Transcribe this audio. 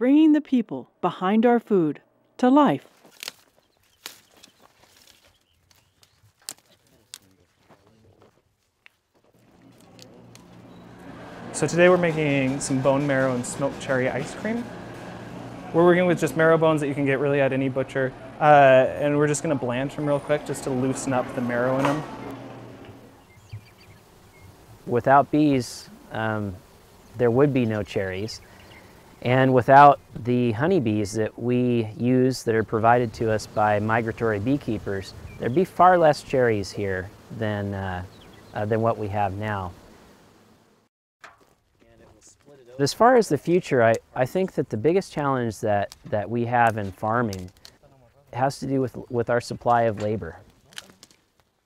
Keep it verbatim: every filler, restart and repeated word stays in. bringing the people behind our food to life. So today we're making some bone marrow and smoked cherry ice cream. We're working with just marrow bones that you can get really at any butcher. Uh, and we're just gonna blanch them real quick just to loosen up the marrow in them. Without bees, um, there would be no cherries. And without the honeybees that we use that are provided to us by migratory beekeepers, there'd be far less cherries here than, uh, uh, than what we have now. As far as the future, I, I think that the biggest challenge that, that we have in farming has to do with, with our supply of labor.